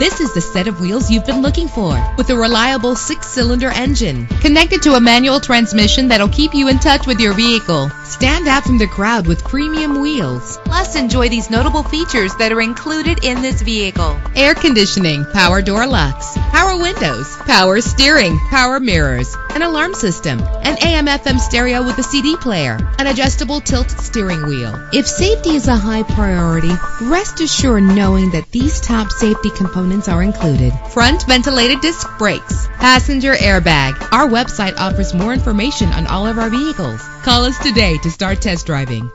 This is the set of wheels you've been looking for, with a reliable 6-cylinder engine connected to a manual transmission that'll keep you in touch with your vehicle. Stand out from the crowd with premium wheels. Plus, enjoy these notable features that are included in this vehicle: air conditioning, power door locks, power windows, power steering, power mirrors, an alarm system, an AM/FM stereo with a CD player, an adjustable tilt steering wheel. If safety is a high priority, rest assured knowing that these top safety components are included: front ventilated disc brakes, passenger airbag. Our website offers more information on all of our vehicles. Call us today to start test driving.